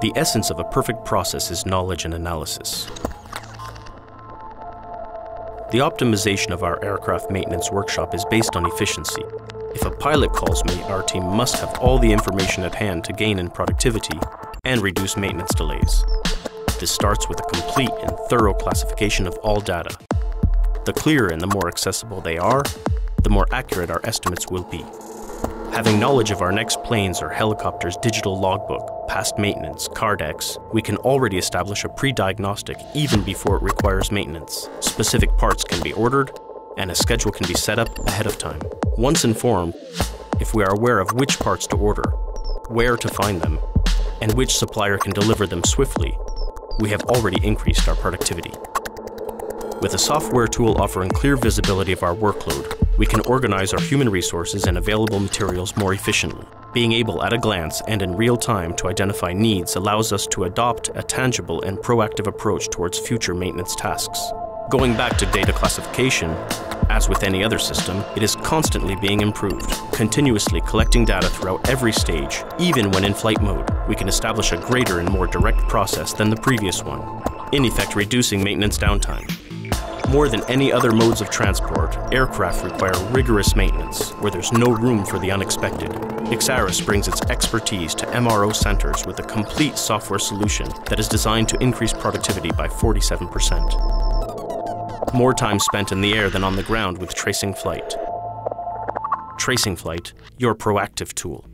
The essence of a perfect process is knowledge and analysis. The optimization of our aircraft maintenance workshop is based on efficiency. If a pilot calls me, our team must have all the information at hand to gain in productivity and reduce maintenance delays. This starts with a complete and thorough classification of all data. The clearer and the more accessible they are, the more accurate our estimates will be. Having knowledge of our next plane's or helicopter's digital logbook, past maintenance, cardex, we can already establish a pre-diagnostic even before it requires maintenance. Specific parts can be ordered, and a schedule can be set up ahead of time. Once informed, if we are aware of which parts to order, where to find them, and which supplier can deliver them swiftly, we have already increased our productivity. With a software tool offering clear visibility of our workload, we can organize our human resources and available materials more efficiently. Being able at a glance and in real time to identify needs allows us to adopt a tangible and proactive approach towards future maintenance tasks. Going back to data classification, as with any other system, it is constantly being improved. Continuously collecting data throughout every stage, even when in flight mode, we can establish a greater and more direct process than the previous one, in effect reducing maintenance downtime. More than any other modes of transport, aircraft require rigorous maintenance, where there's no room for the unexpected. Ixaris brings its expertise to MRO centers with a complete software solution that is designed to increase productivity by 47%. More time spent in the air than on the ground with Tracing Flight. Tracing Flight, your proactive tool.